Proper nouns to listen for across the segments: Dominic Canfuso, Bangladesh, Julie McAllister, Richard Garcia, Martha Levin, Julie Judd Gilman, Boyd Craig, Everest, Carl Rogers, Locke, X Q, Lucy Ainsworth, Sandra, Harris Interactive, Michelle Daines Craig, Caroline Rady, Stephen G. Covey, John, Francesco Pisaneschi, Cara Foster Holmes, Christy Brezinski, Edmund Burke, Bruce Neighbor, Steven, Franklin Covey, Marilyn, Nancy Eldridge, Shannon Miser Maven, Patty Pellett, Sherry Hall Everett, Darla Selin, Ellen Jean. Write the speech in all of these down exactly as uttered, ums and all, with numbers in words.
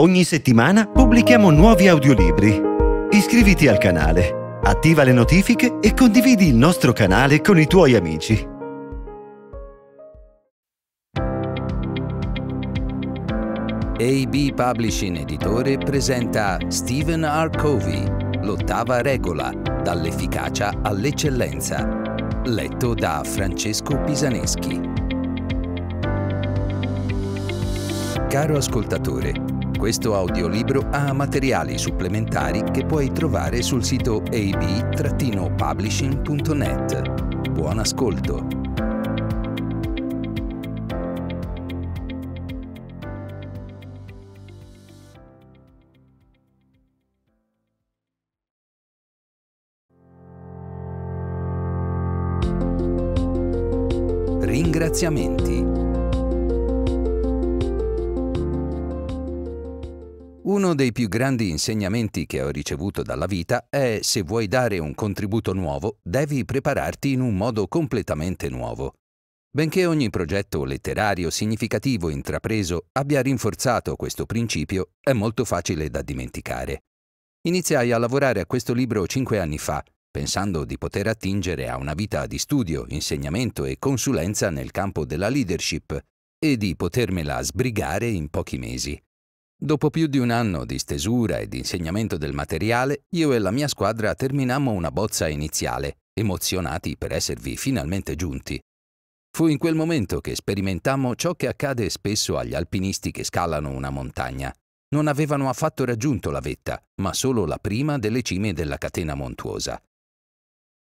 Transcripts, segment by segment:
Ogni settimana pubblichiamo nuovi audiolibri. Iscriviti al canale, attiva le notifiche e condividi il nostro canale con i tuoi amici. A B Publishing Editore presenta Stephen R. Covey, l'ottava regola, dall'efficacia all'eccellenza. Letto da Francesco Pisaneschi. Caro ascoltatore, questo audiolibro ha materiali supplementari che puoi trovare sul sito a b dash publishing punto net. Buon ascolto! Ringraziamenti. Uno dei più grandi insegnamenti che ho ricevuto dalla vita è: se vuoi dare un contributo nuovo, devi prepararti in un modo completamente nuovo. Benché ogni progetto letterario significativo intrapreso abbia rinforzato questo principio, è molto facile da dimenticare. Iniziai a lavorare a questo libro cinque anni fa, pensando di poter attingere a una vita di studio, insegnamento e consulenza nel campo della leadership e di potermela sbrigare in pochi mesi. Dopo più di un anno di stesura e di insegnamento del materiale, io e la mia squadra terminammo una bozza iniziale, emozionati per esservi finalmente giunti. Fu in quel momento che sperimentammo ciò che accade spesso agli alpinisti che scalano una montagna. Non avevano affatto raggiunto la vetta, ma solo la prima delle cime della catena montuosa.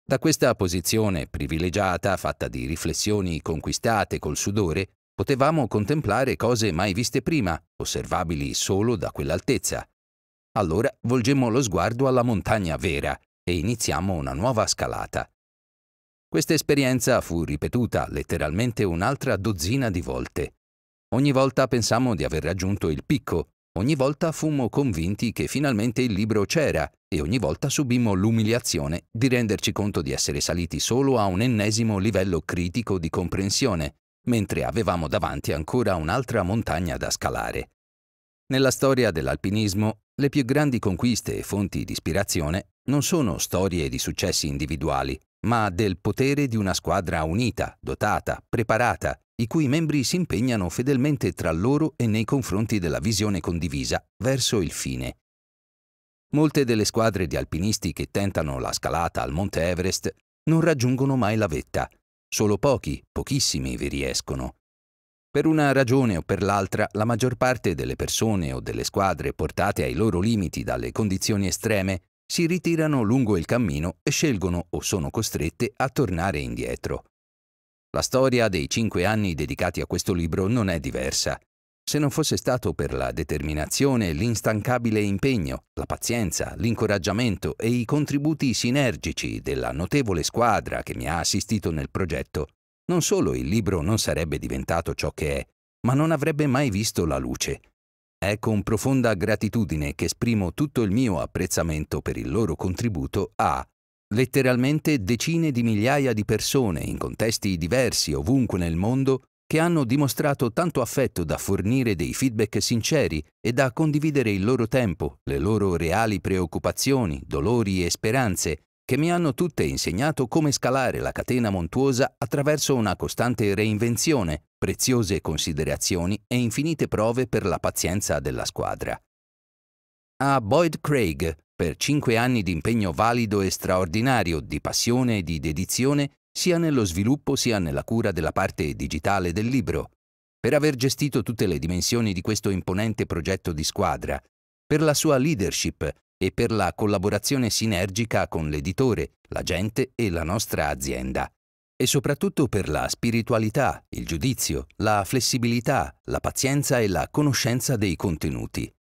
Da questa posizione privilegiata, fatta di riflessioni conquistate col sudore, potevamo contemplare cose mai viste prima, osservabili solo da quell'altezza. Allora volgemmo lo sguardo alla montagna vera e iniziammo una nuova scalata. Questa esperienza fu ripetuta letteralmente un'altra dozzina di volte. Ogni volta pensammo di aver raggiunto il picco, ogni volta fummo convinti che finalmente il libro c'era e ogni volta subimmo l'umiliazione di renderci conto di essere saliti solo a un ennesimo livello critico di comprensione, mentre avevamo davanti ancora un'altra montagna da scalare. Nella storia dell'alpinismo, le più grandi conquiste e fonti di ispirazione non sono storie di successi individuali, ma del potere di una squadra unita, dotata, preparata, i cui membri si impegnano fedelmente tra loro e nei confronti della visione condivisa verso il fine. Molte delle squadre di alpinisti che tentano la scalata al Monte Everest non raggiungono mai la vetta. Solo pochi, pochissimi vi riescono. Per una ragione o per l'altra, la maggior parte delle persone o delle squadre portate ai loro limiti dalle condizioni estreme si ritirano lungo il cammino e scelgono o sono costrette a tornare indietro. La storia dei cinque anni dedicati a questo libro non è diversa. Se non fosse stato per la determinazione, l'instancabile impegno, la pazienza, l'incoraggiamento e i contributi sinergici della notevole squadra che mi ha assistito nel progetto, non solo il libro non sarebbe diventato ciò che è, ma non avrebbe mai visto la luce. È con profonda gratitudine che esprimo tutto il mio apprezzamento per il loro contributo a letteralmente decine di migliaia di persone in contesti diversi ovunque nel mondo, che hanno dimostrato tanto affetto da fornire dei feedback sinceri e da condividere il loro tempo, le loro reali preoccupazioni, dolori e speranze, che mi hanno tutte insegnato come scalare la catena montuosa attraverso una costante reinvenzione, preziose considerazioni e infinite prove per la pazienza della squadra. A Boyd Craig, per cinque anni di impegno valido e straordinario, di passione e di dedizione, sia nello sviluppo sia nella cura della parte digitale del libro, per aver gestito tutte le dimensioni di questo imponente progetto di squadra, per la sua leadership e per la collaborazione sinergica con l'editore, la gente e la nostra azienda, e soprattutto per la spiritualità, il giudizio, la flessibilità, la pazienza e la conoscenza dei contenuti.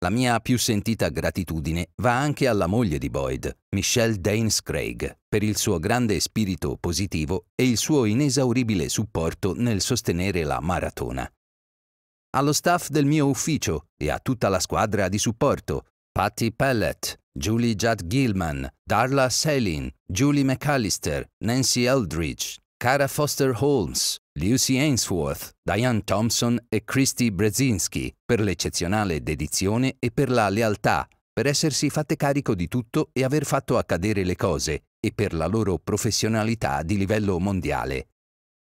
La mia più sentita gratitudine va anche alla moglie di Boyd, Michelle Daines Craig, per il suo grande spirito positivo e il suo inesauribile supporto nel sostenere la maratona. Allo staff del mio ufficio e a tutta la squadra di supporto, Patty Pellett, Julie Judd Gilman, Darla Selin, Julie McAllister, Nancy Eldridge, Cara Foster Holmes, Lucy Ainsworth, Diane Thompson e Christy Brezinski per l'eccezionale dedizione e per la lealtà, per essersi fatte carico di tutto e aver fatto accadere le cose, e per la loro professionalità di livello mondiale.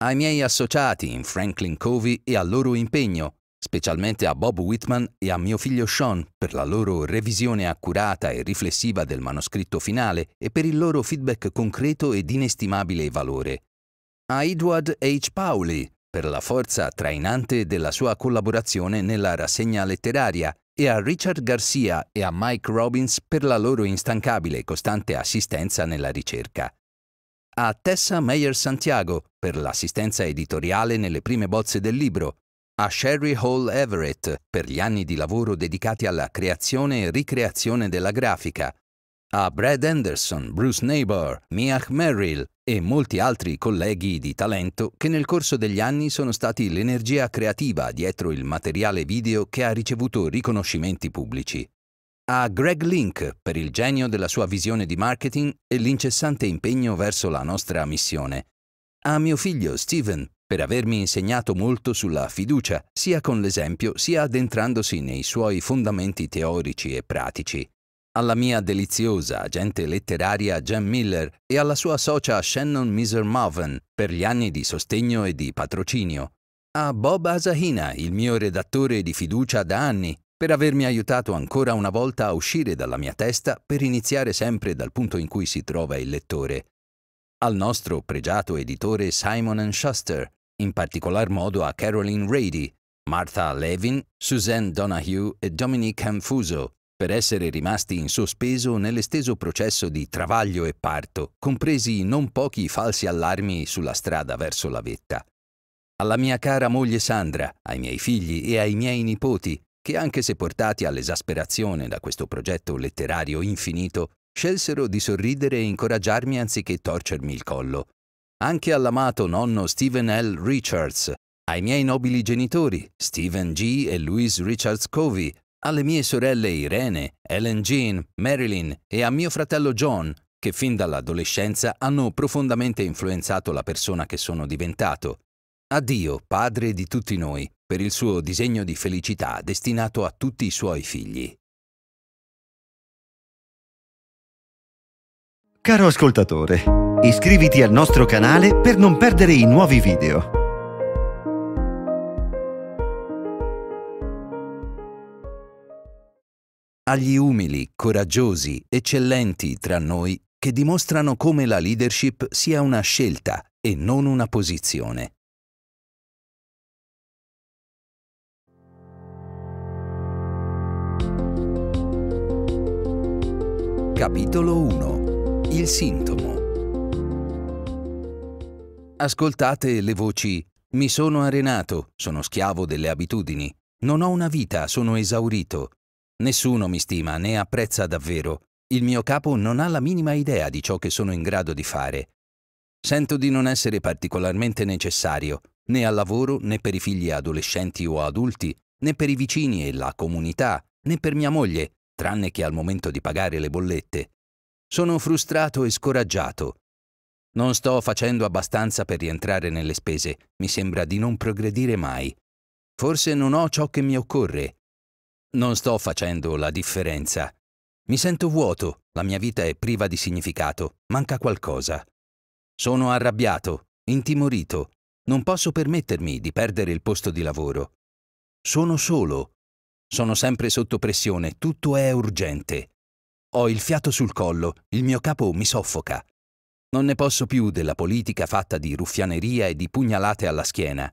Ai miei associati in Franklin Covey e al loro impegno, specialmente a Bob Whitman e a mio figlio Sean per la loro revisione accurata e riflessiva del manoscritto finale e per il loro feedback concreto ed inestimabile valore. A Edward H. Pauli per la forza trainante della sua collaborazione nella rassegna letteraria e a Richard Garcia e a Mike Robbins per la loro instancabile e costante assistenza nella ricerca. A Tessa Meyer Santiago per l'assistenza editoriale nelle prime bozze del libro, a Sherry Hall Everett per gli anni di lavoro dedicati alla creazione e ricreazione della grafica, a Brad Anderson, Bruce Neighbor, Miach Merrill e molti altri colleghi di talento che nel corso degli anni sono stati l'energia creativa dietro il materiale video che ha ricevuto riconoscimenti pubblici. A Greg Link per il genio della sua visione di marketing e l'incessante impegno verso la nostra missione. A mio figlio Steven per avermi insegnato molto sulla fiducia, sia con l'esempio sia addentrandosi nei suoi fondamenti teorici e pratici. Alla mia deliziosa agente letteraria Jen Miller e alla sua socia Shannon Miser Maven per gli anni di sostegno e di patrocinio. A Bob Asahina, il mio redattore di fiducia da anni, per avermi aiutato ancora una volta a uscire dalla mia testa per iniziare sempre dal punto in cui si trova il lettore. Al nostro pregiato editore Simon and Schuster, in particolar modo a Caroline Rady, Martha Levin, Suzanne Donahue e Dominic Canfuso, per essere rimasti in sospeso nell'esteso processo di travaglio e parto, compresi non pochi falsi allarmi sulla strada verso la vetta. Alla mia cara moglie Sandra, ai miei figli e ai miei nipoti, che anche se portati all'esasperazione da questo progetto letterario infinito, scelsero di sorridere e incoraggiarmi anziché torcermi il collo. Anche all'amato nonno Stephen L. Richards, ai miei nobili genitori, Stephen G. e Louise Richards Covey, alle mie sorelle Irene, Ellen Jean, Marilyn e a mio fratello John, che fin dall'adolescenza hanno profondamente influenzato la persona che sono diventato. A Dio, padre di tutti noi, per il suo disegno di felicità destinato a tutti i suoi figli. Caro ascoltatore, iscriviti al nostro canale per non perdere i nuovi video. Agli umili, coraggiosi, eccellenti tra noi che dimostrano come la leadership sia una scelta e non una posizione. Capitolo uno. Il sintomo. Ascoltate le voci. Mi sono arenato, sono schiavo delle abitudini. Non ho una vita, sono esaurito. Nessuno mi stima né apprezza davvero. Il mio capo non ha la minima idea di ciò che sono in grado di fare. Sento di non essere particolarmente necessario, né al lavoro né per i figli adolescenti o adulti, né per i vicini e la comunità, né per mia moglie, tranne che al momento di pagare le bollette. Sono frustrato e scoraggiato. Non sto facendo abbastanza per rientrare nelle spese, mi sembra di non progredire mai. Forse non ho ciò che mi occorre. Non sto facendo la differenza. Mi sento vuoto, la mia vita è priva di significato, manca qualcosa. Sono arrabbiato, intimorito, non posso permettermi di perdere il posto di lavoro. Sono solo. Sono sempre sotto pressione, tutto è urgente. Ho il fiato sul collo, il mio capo mi soffoca. Non ne posso più della politica fatta di ruffianeria e di pugnalate alla schiena.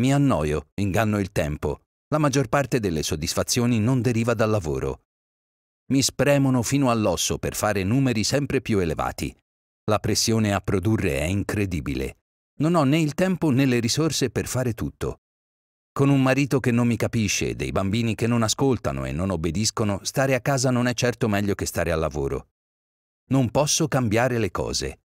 Mi annoio, inganno il tempo. La maggior parte delle soddisfazioni non deriva dal lavoro. Mi spremono fino all'osso per fare numeri sempre più elevati. La pressione a produrre è incredibile. Non ho né il tempo né le risorse per fare tutto. Con un marito che non mi capisce, dei bambini che non ascoltano e non obbediscono, stare a casa non è certo meglio che stare al lavoro. Non posso cambiare le cose.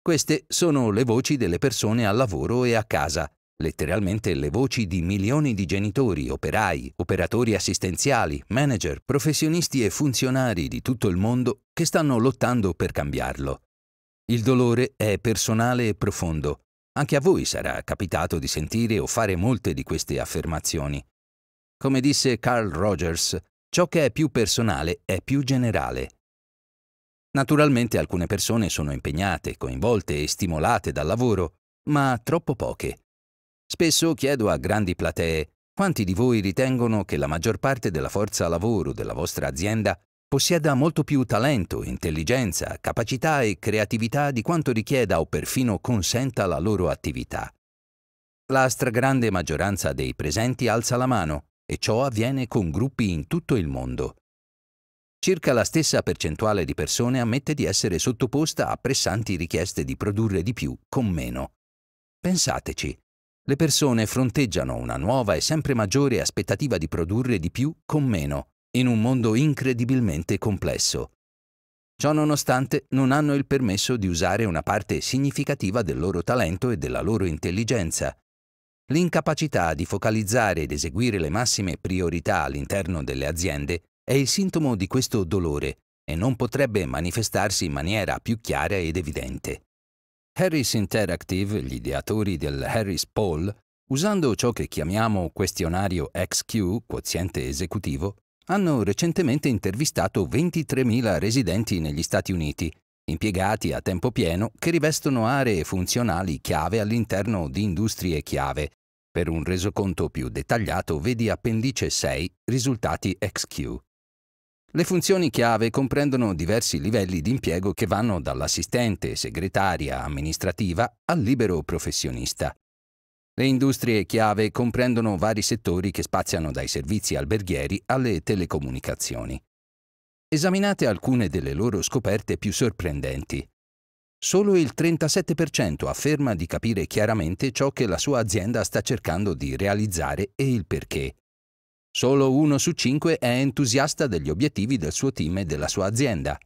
Queste sono le voci delle persone al lavoro e a casa, letteralmente le voci di milioni di genitori, operai, operatori assistenziali, manager, professionisti e funzionari di tutto il mondo che stanno lottando per cambiarlo. Il dolore è personale e profondo. Anche a voi sarà capitato di sentire o fare molte di queste affermazioni. Come disse Carl Rogers, ciò che è più personale è più generale. Naturalmente alcune persone sono impegnate, coinvolte e stimolate dal lavoro, ma troppo poche. Spesso chiedo a grandi platee quanti di voi ritengono che la maggior parte della forza lavoro della vostra azienda possieda molto più talento, intelligenza, capacità e creatività di quanto richieda o perfino consenta la loro attività. La stragrande maggioranza dei presenti alza la mano e ciò avviene con gruppi in tutto il mondo. Circa la stessa percentuale di persone ammette di essere sottoposta a pressanti richieste di produrre di più con meno. Pensateci, le persone fronteggiano una nuova e sempre maggiore aspettativa di produrre di più con meno, in un mondo incredibilmente complesso. Ciò nonostante non hanno il permesso di usare una parte significativa del loro talento e della loro intelligenza. L'incapacità di focalizzare ed eseguire le massime priorità all'interno delle aziende è il sintomo di questo dolore e non potrebbe manifestarsi in maniera più chiara ed evidente. Harris Interactive, gli ideatori del Harris Poll, usando ciò che chiamiamo questionario X Q, quoziente esecutivo, hanno recentemente intervistato ventitremila residenti negli Stati Uniti, impiegati a tempo pieno che rivestono aree funzionali chiave all'interno di industrie chiave. Per un resoconto più dettagliato vedi appendice sei, risultati X Q. Le funzioni chiave comprendono diversi livelli di impiego che vanno dall'assistente, segretaria, amministrativa al libero professionista. Le industrie chiave comprendono vari settori che spaziano dai servizi alberghieri alle telecomunicazioni. Esaminate alcune delle loro scoperte più sorprendenti. Solo il trentasette per cento afferma di capire chiaramente ciò che la sua azienda sta cercando di realizzare e il perché. Solo uno su cinque è entusiasta degli obiettivi del suo team e della sua azienda.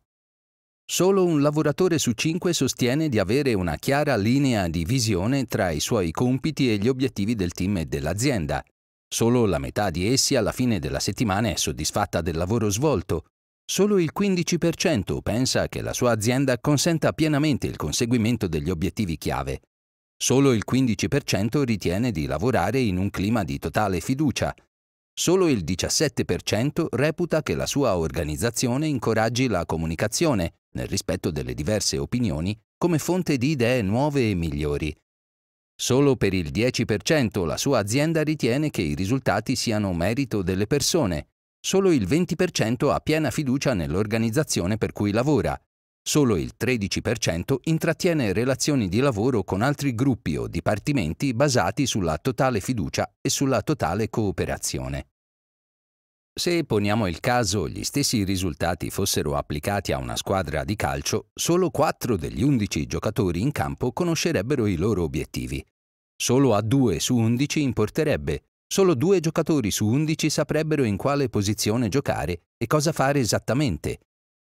Solo un lavoratore su cinque sostiene di avere una chiara linea di visione tra i suoi compiti e gli obiettivi del team e dell'azienda. Solo la metà di essi alla fine della settimana è soddisfatta del lavoro svolto. Solo il quindici per cento pensa che la sua azienda consenta pienamente il conseguimento degli obiettivi chiave. Solo il quindici per cento ritiene di lavorare in un clima di totale fiducia. Solo il diciassette per cento reputa che la sua organizzazione incoraggi la comunicazione, nel rispetto delle diverse opinioni, come fonte di idee nuove e migliori. Solo per il dieci per cento la sua azienda ritiene che i risultati siano merito delle persone. Solo il venti per cento ha piena fiducia nell'organizzazione per cui lavora. Solo il tredici per cento intrattiene relazioni di lavoro con altri gruppi o dipartimenti basati sulla totale fiducia e sulla totale cooperazione. Se poniamo il caso gli stessi risultati fossero applicati a una squadra di calcio, solo quattro degli undici giocatori in campo conoscerebbero i loro obiettivi. Solo a due su undici importerebbe. Solo due giocatori su undici saprebbero in quale posizione giocare e cosa fare esattamente.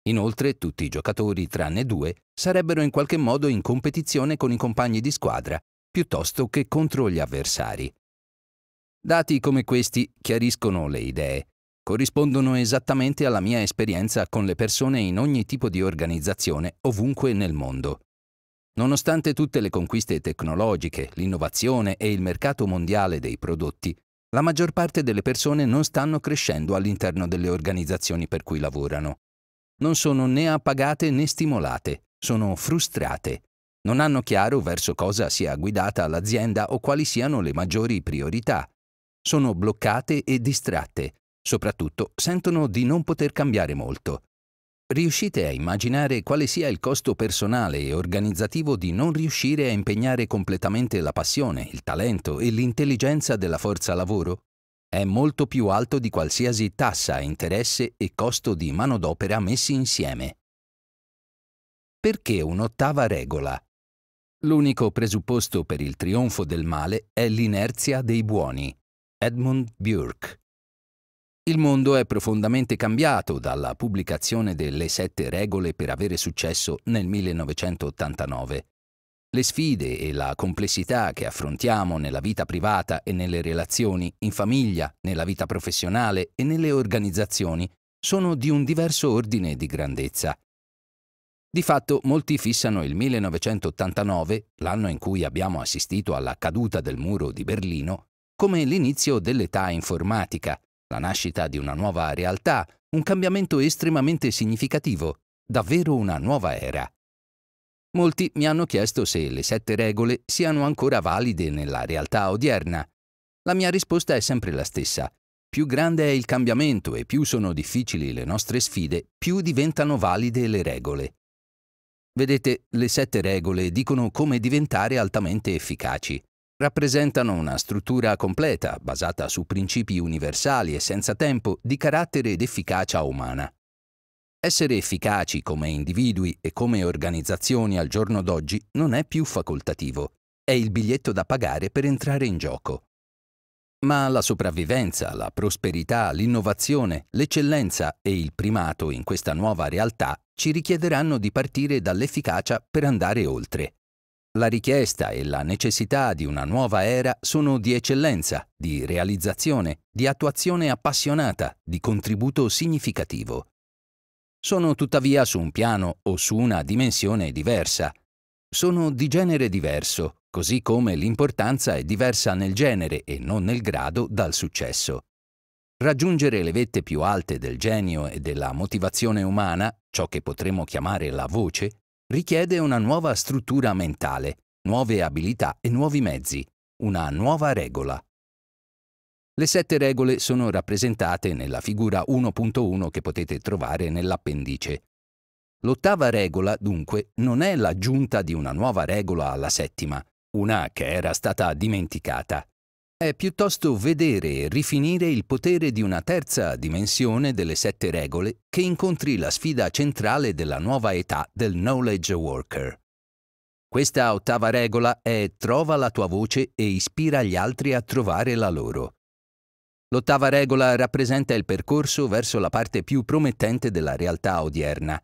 Inoltre, tutti i giocatori, tranne due, sarebbero in qualche modo in competizione con i compagni di squadra, piuttosto che contro gli avversari. Dati come questi chiariscono le idee. Corrispondono esattamente alla mia esperienza con le persone in ogni tipo di organizzazione, ovunque nel mondo. Nonostante tutte le conquiste tecnologiche, l'innovazione e il mercato mondiale dei prodotti, la maggior parte delle persone non stanno crescendo all'interno delle organizzazioni per cui lavorano. Non sono né appagate né stimolate, sono frustrate. Non hanno chiaro verso cosa sia guidata l'azienda o quali siano le maggiori priorità. Sono bloccate e distratte. Soprattutto sentono di non poter cambiare molto. Riuscite a immaginare quale sia il costo personale e organizzativo di non riuscire a impegnare completamente la passione, il talento e l'intelligenza della forza lavoro? È molto più alto di qualsiasi tassa, interesse e costo di manodopera messi insieme. Perché un'ottava regola? L'unico presupposto per il trionfo del male è l'inerzia dei buoni. Edmund Burke. Il mondo è profondamente cambiato dalla pubblicazione delle sette regole per avere successo nel millenovecentottantanove. Le sfide e la complessità che affrontiamo nella vita privata e nelle relazioni, in famiglia, nella vita professionale e nelle organizzazioni, sono di un diverso ordine di grandezza. Di fatto, molti fissano il millenovecentottantanove, l'anno in cui abbiamo assistito alla caduta del muro di Berlino, come l'inizio dell'età informatica, la nascita di una nuova realtà, un cambiamento estremamente significativo, davvero una nuova era. Molti mi hanno chiesto se le sette regole siano ancora valide nella realtà odierna. La mia risposta è sempre la stessa. Più grande è il cambiamento e più sono difficili le nostre sfide, più diventano valide le regole. Vedete, le sette regole dicono come diventare altamente efficaci. Rappresentano una struttura completa, basata su principi universali e senza tempo, di carattere ed efficacia umana. Essere efficaci come individui e come organizzazioni al giorno d'oggi non è più facoltativo. È il biglietto da pagare per entrare in gioco. Ma la sopravvivenza, la prosperità, l'innovazione, l'eccellenza e il primato in questa nuova realtà ci richiederanno di partire dall'efficacia per andare oltre. La richiesta e la necessità di una nuova era sono di eccellenza, di realizzazione, di attuazione appassionata, di contributo significativo. Sono tuttavia su un piano o su una dimensione diversa. Sono di genere diverso, così come l'importanza è diversa nel genere e non nel grado dal successo. Raggiungere le vette più alte del genio e della motivazione umana, ciò che potremmo chiamare la voce, richiede una nuova struttura mentale, nuove abilità e nuovi mezzi, una nuova regola. Le sette regole sono rappresentate nella figura uno punto uno che potete trovare nell'appendice. L'ottava regola, dunque, non è l'aggiunta di una nuova regola alla settima, una che era stata dimenticata. È piuttosto vedere e rifinire il potere di una terza dimensione delle sette regole che incontri la sfida centrale della nuova età del knowledge worker. Questa ottava regola è trova la tua voce e ispira gli altri a trovare la loro. L'ottava regola rappresenta il percorso verso la parte più promettente della realtà odierna.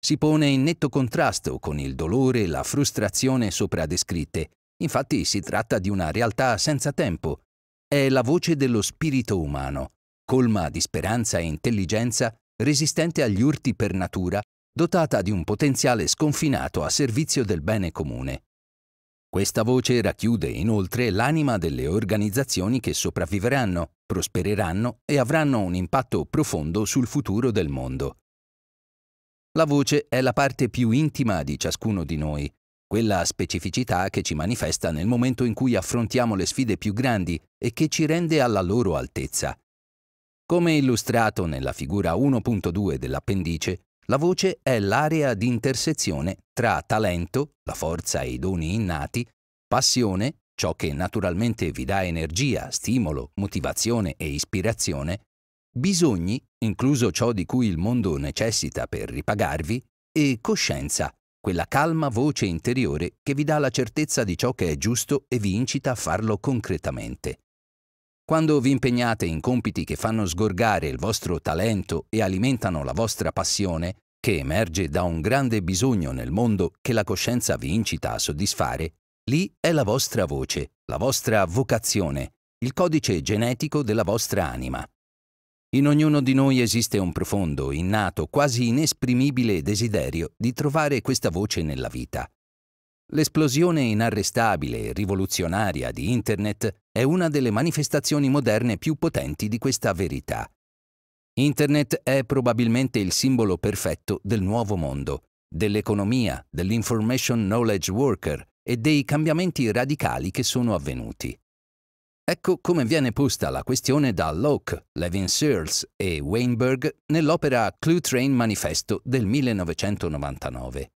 Si pone in netto contrasto con il dolore e la frustrazione sopra descritte. Infatti si tratta di una realtà senza tempo. È la voce dello spirito umano, colma di speranza e intelligenza, resistente agli urti per natura, dotata di un potenziale sconfinato a servizio del bene comune. Questa voce racchiude inoltre l'anima delle organizzazioni che sopravviveranno, prospereranno e avranno un impatto profondo sul futuro del mondo. La voce è la parte più intima di ciascuno di noi, quella specificità che ci manifesta nel momento in cui affrontiamo le sfide più grandi e che ci rende alla loro altezza. Come illustrato nella figura uno punto due dell'appendice, la voce è l'area di intersezione tra talento, la forza e i doni innati, passione, ciò che naturalmente vi dà energia, stimolo, motivazione e ispirazione, bisogni, incluso ciò di cui il mondo necessita per ripagarvi, e coscienza, quella calma voce interiore che vi dà la certezza di ciò che è giusto e vi incita a farlo concretamente. Quando vi impegnate in compiti che fanno sgorgare il vostro talento e alimentano la vostra passione, che emerge da un grande bisogno nel mondo che la coscienza vi incita a soddisfare, lì è la vostra voce, la vostra vocazione, il codice genetico della vostra anima. In ognuno di noi esiste un profondo, innato, quasi inesprimibile desiderio di trovare questa voce nella vita. L'esplosione inarrestabile e rivoluzionaria di Internet è una delle manifestazioni moderne più potenti di questa verità. Internet è probabilmente il simbolo perfetto del nuovo mondo, dell'economia, dell'information knowledge worker e dei cambiamenti radicali che sono avvenuti. Ecco come viene posta la questione da Locke, Levin Searles e Weinberg nell'opera Clue Train Manifesto del millenovecentonovantanove.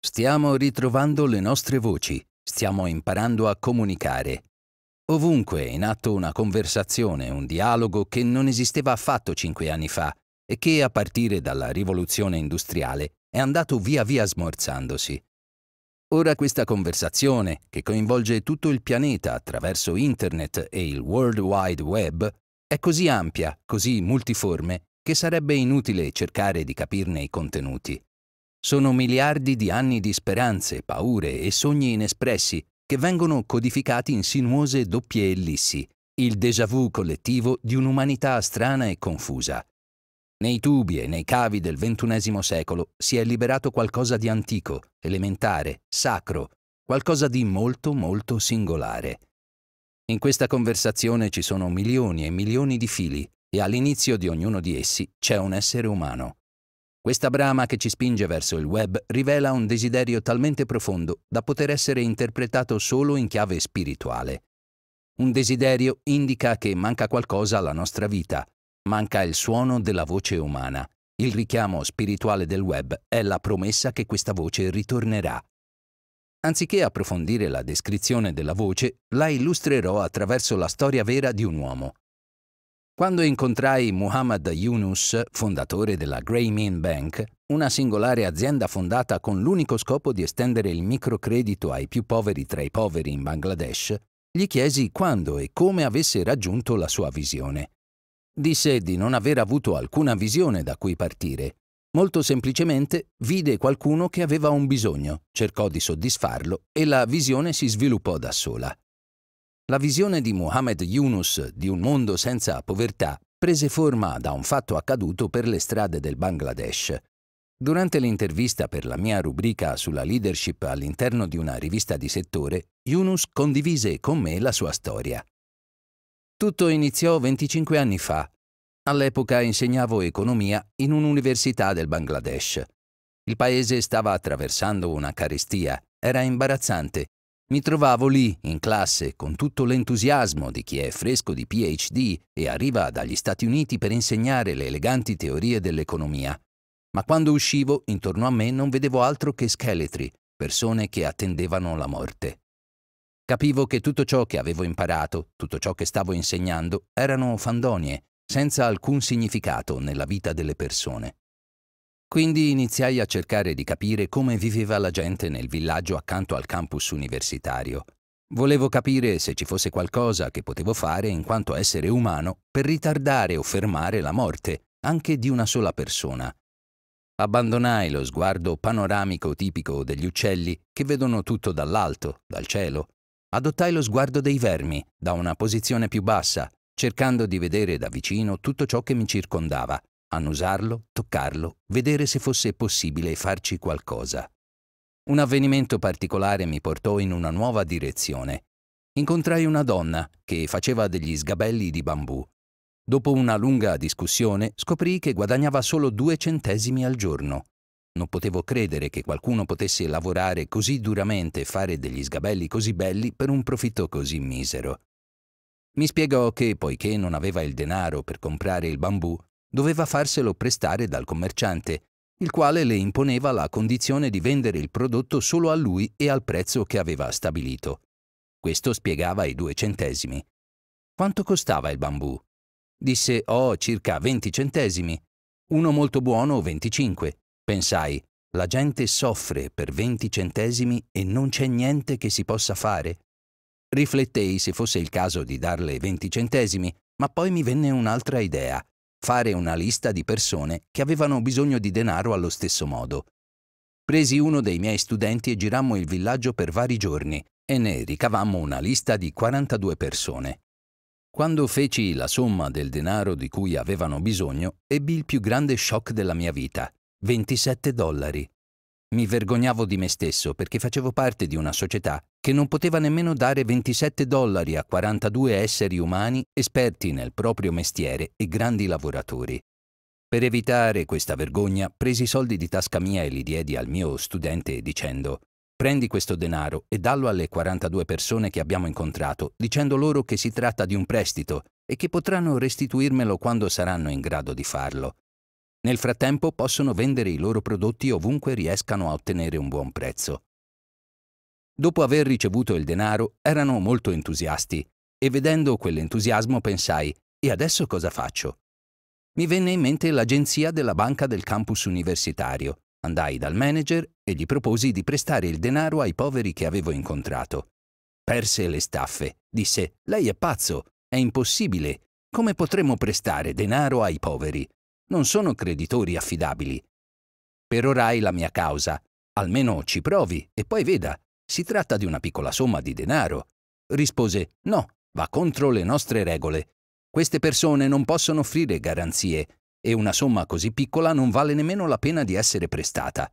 Stiamo ritrovando le nostre voci, stiamo imparando a comunicare. Ovunque è in atto una conversazione, un dialogo che non esisteva affatto cinque anni fa e che, a partire dalla rivoluzione industriale, è andato via via smorzandosi. Ora questa conversazione, che coinvolge tutto il pianeta attraverso Internet e il World Wide Web, è così ampia, così multiforme, che sarebbe inutile cercare di capirne i contenuti. Sono miliardi di anni di speranze, paure e sogni inespressi che vengono codificati in sinuose doppie ellissi, il déjà vu collettivo di un'umanità strana e confusa. Nei tubi e nei cavi del ventunesimo secolo si è liberato qualcosa di antico, elementare, sacro, qualcosa di molto molto singolare. In questa conversazione ci sono milioni e milioni di fili e all'inizio di ognuno di essi c'è un essere umano. Questa brama che ci spinge verso il web rivela un desiderio talmente profondo da poter essere interpretato solo in chiave spirituale. Un desiderio indica che manca qualcosa alla nostra vita, manca il suono della voce umana. Il richiamo spirituale del web è la promessa che questa voce ritornerà. Anziché approfondire la descrizione della voce, la illustrerò attraverso la storia vera di un uomo. Quando incontrai Muhammad Yunus, fondatore della Grameen Bank, una singolare azienda fondata con l'unico scopo di estendere il microcredito ai più poveri tra i poveri in Bangladesh, gli chiesi quando e come avesse raggiunto la sua visione. Disse di non aver avuto alcuna visione da cui partire. Molto semplicemente vide qualcuno che aveva un bisogno, cercò di soddisfarlo e la visione si sviluppò da sola. La visione di Muhammad Yunus di un mondo senza povertà prese forma da un fatto accaduto per le strade del Bangladesh. Durante l'intervista per la mia rubrica sulla leadership all'interno di una rivista di settore, Yunus condivise con me la sua storia. Tutto iniziò venticinque anni fa. All'epoca insegnavo economia in un'università del Bangladesh. Il paese stava attraversando una carestia, era imbarazzante. Mi trovavo lì, in classe, con tutto l'entusiasmo di chi è fresco di P H D e arriva dagli Stati Uniti per insegnare le eleganti teorie dell'economia. Ma quando uscivo, intorno a me non vedevo altro che scheletri, persone che attendevano la morte. Capivo che tutto ciò che avevo imparato, tutto ciò che stavo insegnando, erano fandonie, senza alcun significato nella vita delle persone. Quindi iniziai a cercare di capire come viveva la gente nel villaggio accanto al campus universitario. Volevo capire se ci fosse qualcosa che potevo fare in quanto essere umano per ritardare o fermare la morte, anche di una sola persona. Abbandonai lo sguardo panoramico tipico degli uccelli che vedono tutto dall'alto, dal cielo. Adottai lo sguardo dei vermi, da una posizione più bassa, cercando di vedere da vicino tutto ciò che mi circondava, annusarlo, toccarlo, vedere se fosse possibile farci qualcosa. Un avvenimento particolare mi portò in una nuova direzione. Incontrai una donna che faceva degli sgabelli di bambù. Dopo una lunga discussione scoprii che guadagnava solo due centesimi al giorno. Non potevo credere che qualcuno potesse lavorare così duramente e fare degli sgabelli così belli per un profitto così misero. Mi spiegò che, poiché non aveva il denaro per comprare il bambù, doveva farselo prestare dal commerciante, il quale le imponeva la condizione di vendere il prodotto solo a lui e al prezzo che aveva stabilito. Questo spiegava i due centesimi. Quanto costava il bambù? Disse, oh, circa venti centesimi. Uno molto buono, venticinque. Pensai, la gente soffre per venti centesimi e non c'è niente che si possa fare? Riflettei se fosse il caso di darle venti centesimi, ma poi mi venne un'altra idea, fare una lista di persone che avevano bisogno di denaro allo stesso modo. Presi uno dei miei studenti e girammo il villaggio per vari giorni e ne ricavammo una lista di quarantadue persone. Quando feci la somma del denaro di cui avevano bisogno, ebbi il più grande shock della mia vita, ventisette dollari. Mi vergognavo di me stesso perché facevo parte di una società che non poteva nemmeno dare ventisette dollari a quarantadue esseri umani esperti nel proprio mestiere e grandi lavoratori. Per evitare questa vergogna, presi i soldi di tasca mia e li diedi al mio studente dicendo: prendi questo denaro e dallo alle quarantadue persone che abbiamo incontrato, dicendo loro che si tratta di un prestito e che potranno restituirmelo quando saranno in grado di farlo. Nel frattempo possono vendere i loro prodotti ovunque riescano a ottenere un buon prezzo. Dopo aver ricevuto il denaro, erano molto entusiasti e vedendo quell'entusiasmo pensai, e adesso cosa faccio? Mi venne in mente l'agenzia della banca del campus universitario. Andai dal manager e gli proposi di prestare il denaro ai poveri che avevo incontrato. Perse le staffe. Disse, lei è pazzo, è impossibile. Come potremmo prestare denaro ai poveri? Non sono creditori affidabili. Perorai la mia causa. Almeno ci provi e poi veda. Si tratta di una piccola somma di denaro. Rispose, no, va contro le nostre regole. Queste persone non possono offrire garanzie. e una somma così piccola non vale nemmeno la pena di essere prestata.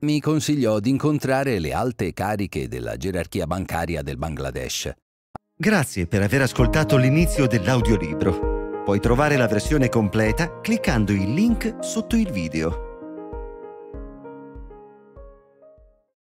Mi consigliò di incontrare le alte cariche della gerarchia bancaria del Bangladesh. Grazie per aver ascoltato l'inizio dell'audiolibro. Puoi trovare la versione completa cliccando il link sotto il video.